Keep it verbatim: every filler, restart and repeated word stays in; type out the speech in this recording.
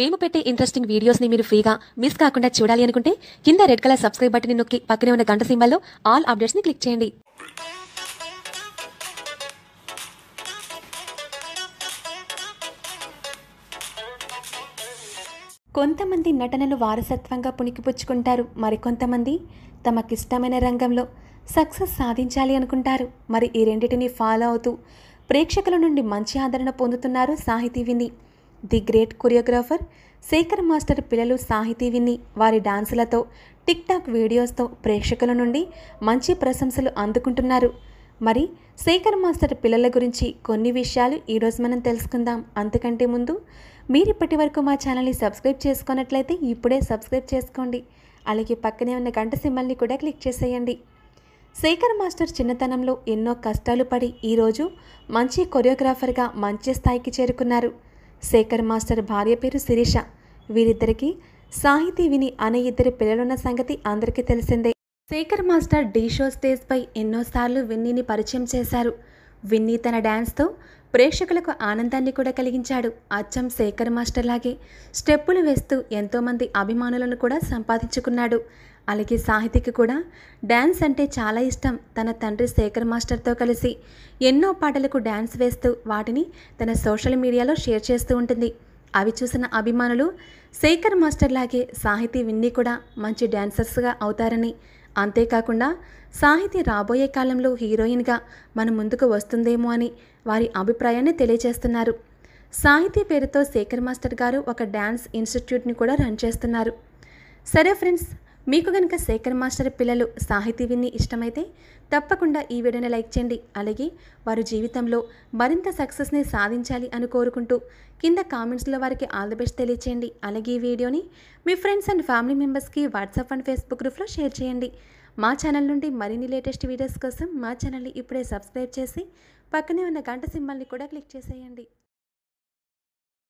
మేము పెట్టే interesting videos ని మీరు ఫ్రీగా మిస్ కాకుండా చూడాలి అనుకుంటే కింద రెడ్ కలర్ సబ్స్క్రైబ్ బటన్ ని నొక్కి పక్కనే ఉన్న గంట సింబల్ లో ఆల్ అప్డేట్స్ ని క్లిక్ చేయండి. కొంతమంది నటనలు వారసత్వంగా పుణికిపుచ్చుకుంటారు, మరికొంతమంది తమకిష్టమైన రంగంలో సక్సెస్ సాధించాలి అనుకుంటారు. మరి ఈ రెండింటిని ఫాలో అవుతూ ప్రేక్షకుల నుండి మంచి ఆదరణ పొందుతున్నారు Sahithi Vini. The great choreographer Shekhar master పిల్లలు సాహితీ విని వారి డాన్సులతో, టిక్టాక్ వీడియోస్తో ప్రేక్షకుల నుండి మంచి ప్రశంసలు అందుకుంటున్నారు. మరి శేఖర్ మాస్టర్ పిల్లల గురించి కొన్ని విషయాలు ఈరోజు మనం తెలుసుకుందాం. అంతకంటే ముందు మీరు ఇప్పటి వరకు మా ఛానల్ని సబ్స్క్రైబ్ చేసుకున్నట్లయితే ఇప్పుడే సబ్స్క్రైబ్ చేసుకోండి. అలాగే పక్కనే ఉన్న గంట సింబల్ని కూడా క్లిక్ చేసేయండి. శేఖర్ మాస్టర్ చిన్నతనంలో ఎన్నో కష్టాలు పడి ఈరోజు మంచి కొరియోగ్రాఫర్గా మంచి స్థాయికి చేరుకున్నారు. శేఖర్ మాస్టర్ భార్య పేరు శిరీష. వీరిద్దరికీ సాహితీ విని అనే ఇద్దరు పిల్లలున్న సంగతి అందరికీ తెలిసిందే. శేఖర్ మాస్టర్ డీ షో స్టేజ్పై ఎన్నోసార్లు విన్నీని పరిచయం చేశారు. విన్నీ తన డ్యాన్స్తో ప్రేక్షకులకు ఆనందాన్ని కూడా కలిగించాడు. అచ్చం శేఖర్ మాస్టర్ లాగే స్టెప్పులు వేస్తూ ఎంతోమంది అభిమానులను కూడా సంపాదించుకున్నాడు. అలాగే సాహితీకి కూడా డ్యాన్స్ అంటే చాలా ఇష్టం. తన తండ్రి శేఖర్ మాస్టర్తో కలిసి ఎన్నో పాటలకు డ్యాన్స్ వేస్తూ వాటిని తన సోషల్ మీడియాలో షేర్ చేస్తూ ఉంటుంది. అవి చూసిన అభిమానులు శేఖర్ మాస్టర్ లాగే సాహితీ విన్నీ కూడా మంచి డ్యాన్సర్స్గా అవుతారని, అంతేకాకుండా సాహితీ రాబోయే కాలంలో హీరోయిన్గా మన ముందుకు వస్తుందేమో అని వారి అభిప్రాయాన్ని తెలియజేస్తున్నారు. సాహితీ పేరుతో శేఖర్ మాస్టర్ గారు ఒక డ్యాన్స్ ఇన్స్టిట్యూట్ని కూడా రన్ చేస్తున్నారు. సరే ఫ్రెండ్స్, మీకు కనుక శేఖర్ మాస్టర్ పిల్లలు సాహితీ విని ఇష్టమైతే తప్పకుండా ఈ వీడియోని లైక్ చేయండి. అలాగే వారు జీవితంలో మరింత సక్సెస్ని సాధించాలి అని కోరుకుంటూ కింద కామెంట్స్లో వారికి ఆల్ ది బెస్ట్ తెలియచేయండి. అలాగే ఈ వీడియోని మీ ఫ్రెండ్స్ అండ్ ఫ్యామిలీ మెంబర్స్కి వాట్సాప్ అండ్ ఫేస్బుక్ గ్రూప్లో షేర్ చేయండి. మా ఛానల్ నుండి మరిన్ని లేటెస్ట్ వీడియోస్ కోసం మా ఛానల్ని ఇప్పుడే సబ్స్క్రైబ్ చేసి పక్కనే ఉన్న గంట సింబల్ని కూడా క్లిక్ చేసేయండి.